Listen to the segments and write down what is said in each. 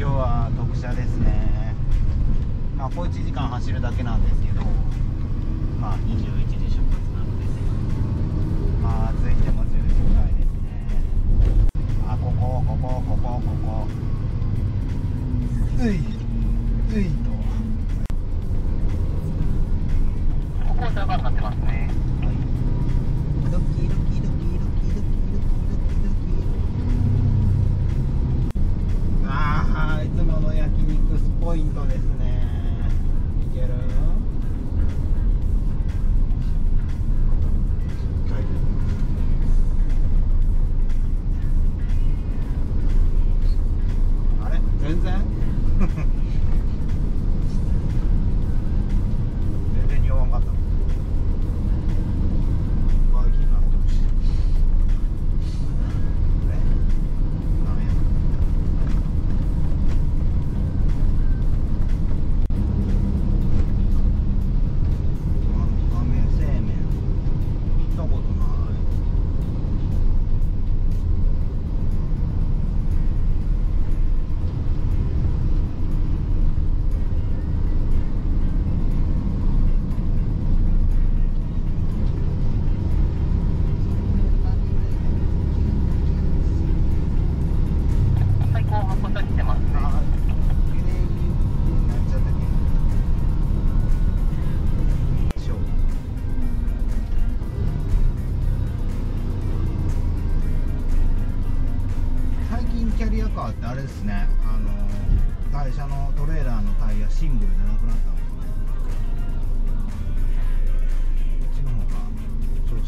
今日は特車ですね。まあ、小1時間走るだけなんですけど、まあ、21時出発なので、まあ、着いても10時ぐらいですね。あ、ここ。ういと。ここは高くなってますね。はい。ドキドキ。ああ、いつもの焼肉スポイントですね。いける？キャリアカーってあれですね、台車のトレーラーのタイヤシングルじゃなくなったので、こっちの方が調子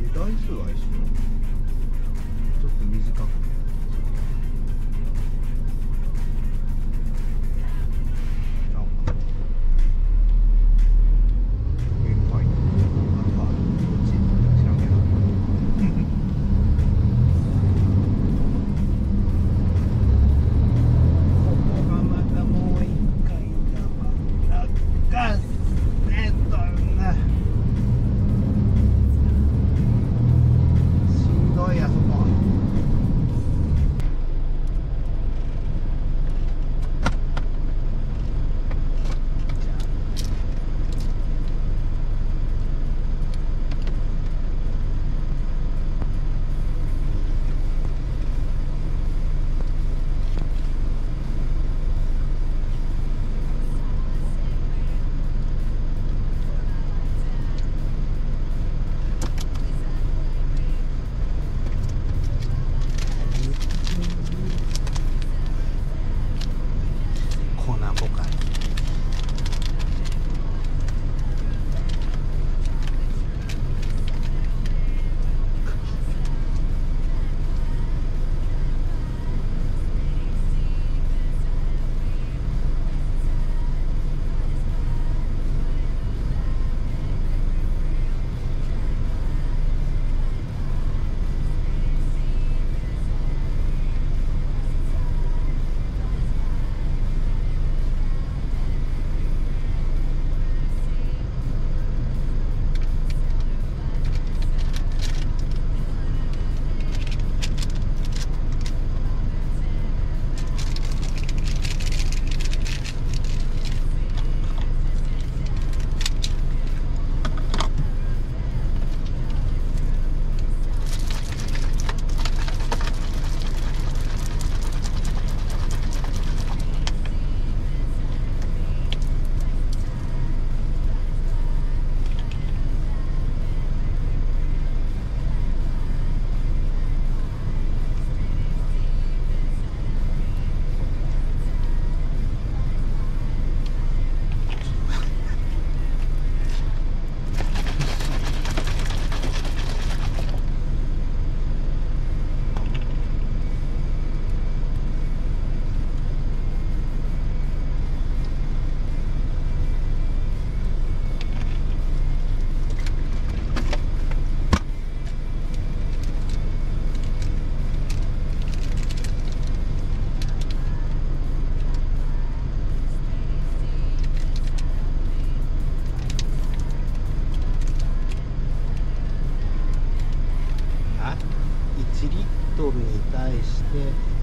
いいわ。台数は一緒、ちょっと短くね。人に対して